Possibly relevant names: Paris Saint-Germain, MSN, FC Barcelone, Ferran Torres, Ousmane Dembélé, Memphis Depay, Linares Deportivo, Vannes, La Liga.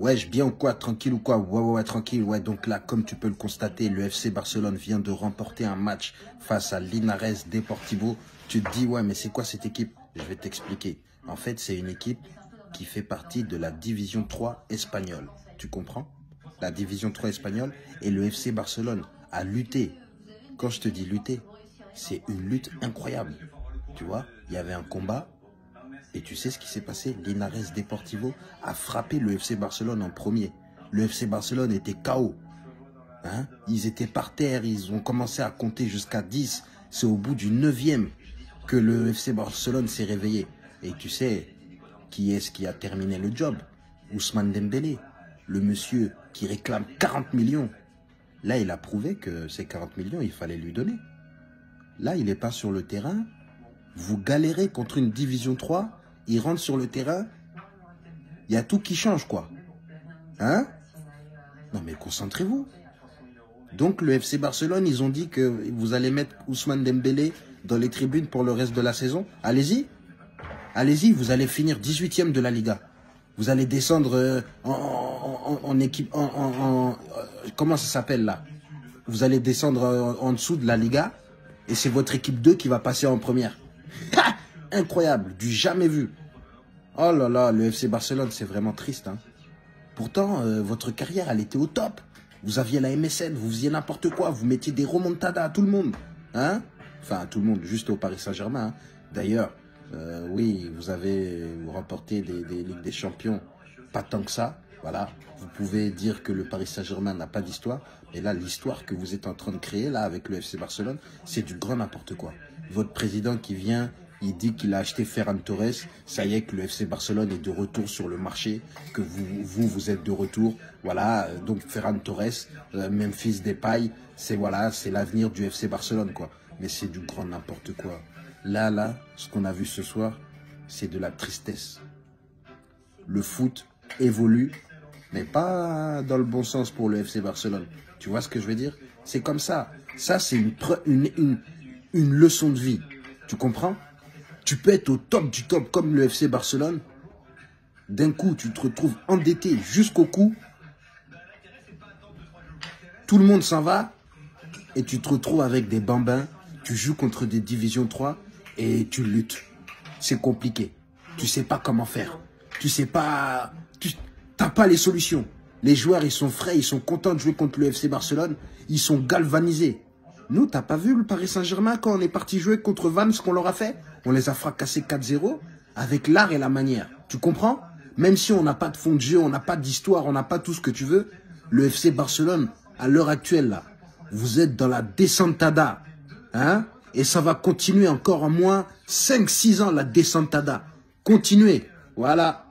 Wesh, bien ou quoi? Tranquille ou quoi? Ouais, tranquille. Ouais, donc là, comme tu peux le constater, le FC Barcelone vient de remporter un match face à Linares Deportivo. Tu te dis, ouais, mais c'est quoi cette équipe? Je vais t'expliquer. En fait, c'est une équipe qui fait partie de la Division 3 espagnole. Tu comprends? La Division 3 espagnole et le FC Barcelone a lutté. Quand je te dis lutter, c'est une lutte incroyable. Tu vois, il y avait un combat. Et tu sais ce qui s'est passé? Linares Deportivo a frappé le FC Barcelone en premier. Le FC Barcelone était KO. Hein? Ils étaient par terre, ils ont commencé à compter jusqu'à 10. C'est au bout du 9e que le FC Barcelone s'est réveillé. Et tu sais qui est-ce qui a terminé le job? Ousmane Dembélé, le monsieur qui réclame 40 millions. Là, il a prouvé que ces 40 millions, il fallait lui donner. Là, il n'est pas sur le terrain. Vous galérez contre une Division 3, il rentre sur le terrain, il y a tout qui change, quoi. Hein? Non, mais concentrez-vous. Donc, le FC Barcelone, ils ont dit que vous allez mettre Ousmane Dembélé dans les tribunes pour le reste de la saison. Allez-y. Allez-y, vous allez finir 18e de la Liga. Vous allez descendre en équipe... comment ça s'appelle, là? Vous allez descendre en dessous de la Liga et c'est votre équipe 2 qui va passer en première. Incroyable, du jamais vu. Oh là là, le FC Barcelone, c'est vraiment triste. Hein. Pourtant, votre carrière, elle était au top. Vous aviez la MSN, vous faisiez n'importe quoi, vous mettiez des remontadas à tout le monde. Hein? Enfin, à tout le monde, juste au Paris Saint-Germain. Hein. D'ailleurs, oui, vous avez remporté des Ligues des Champions. Pas tant que ça, voilà. Vous pouvez dire que le Paris Saint-Germain n'a pas d'histoire. Mais là, l'histoire que vous êtes en train de créer, là, avec le FC Barcelone, c'est du grand n'importe quoi. Votre président qui vient, il dit qu'il a acheté Ferran Torres. Ça y est que le FC Barcelone est de retour sur le marché, que vous êtes de retour. Voilà, donc Ferran Torres, Memphis Depay, c'est voilà, c'est l'avenir du FC Barcelone, quoi. Mais c'est du grand n'importe quoi. Là, ce qu'on a vu ce soir, c'est de la tristesse. Le foot évolue, mais pas dans le bon sens pour le FC Barcelone. Tu vois ce que je veux dire? C'est comme ça. Ça, c'est une leçon de vie. Tu comprends? Tu peux être au top du top comme le FC Barcelone. D'un coup, tu te retrouves endetté jusqu'au cou. Tout le monde s'en va. Et tu te retrouves avec des bambins. Tu joues contre des divisions 3 et tu luttes. C'est compliqué. Tu sais pas comment faire. Tu sais pas... Tu n'as pas les solutions. Les joueurs, ils sont frais. Ils sont contents de jouer contre le FC Barcelone. Ils sont galvanisés. Nous, t'as pas vu le Paris Saint-Germain quand on est parti jouer contre Vannes, ce qu'on leur a fait? On les a fracassés 4-0 avec l'art et la manière. Tu comprends? Même si on n'a pas de fond de jeu, on n'a pas d'histoire, on n'a pas tout ce que tu veux, le FC Barcelone, à l'heure actuelle, là, vous êtes dans la descentada. Hein? Et ça va continuer encore en moins 5-6 ans, la descentada. Continuez. Voilà.